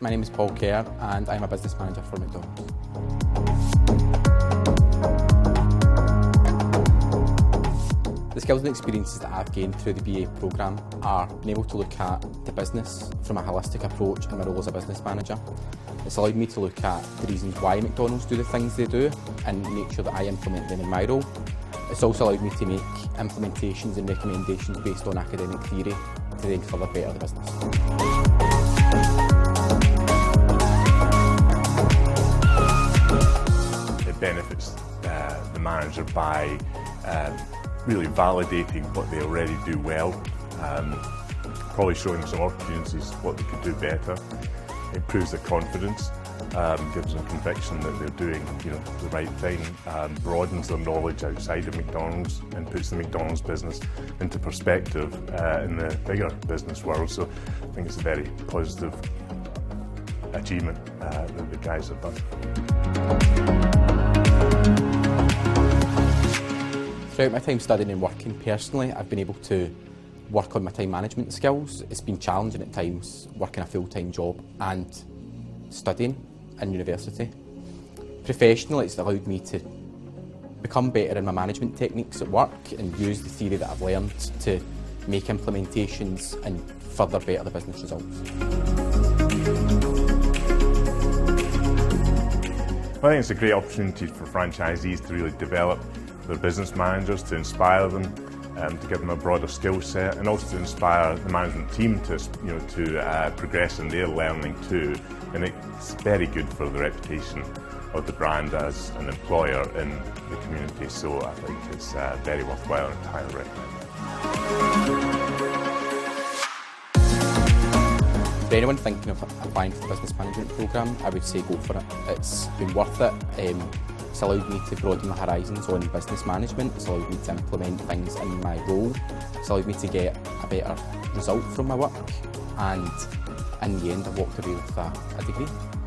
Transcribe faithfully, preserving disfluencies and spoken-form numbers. My name is Paul Kerr and I'm a business manager for McDonald's. The skills and experiences that I've gained through the B A programme are being able to look at the business from a holistic approach in my role as a business manager. It's allowed me to look at the reasons why McDonald's do the things they do and make sure that I implement them in my role. It's also allowed me to make implementations and recommendations based on academic theory to then further better the business. benefits uh, the manager by uh, really validating what they already do well, um, probably showing some opportunities what they could do better. Improves their confidence, um, gives them conviction that they're doing you know the right thing, um, broadens their knowledge outside of McDonald's and puts the McDonald's business into perspective uh, in the bigger business world. So I think it's a very positive achievement uh, that the guys have done. Throughout my time studying and working personally, I've been able to work on my time management skills. It's been challenging at times working a full-time job and studying in university. Professionally, it's allowed me to become better in my management techniques at work and use the theory that I've learned to make implementations and further better the business results. I think it's a great opportunity for franchisees to really develop their business managers, to inspire them, um, to give them a broader skill set, and also to inspire the management team to, you know, to uh, progress in their learning too. And it's very good for the reputation of the brand as an employer in the community. So I think it's uh, very worthwhile and highly recommended. For anyone thinking of applying for the business management programme, I would say go for it. It's been worth it. Um, it's allowed me to broaden my horizons on business management. It's allowed me to implement things in my role. It's allowed me to get a better result from my work. And in the end, I walked away with a, a degree.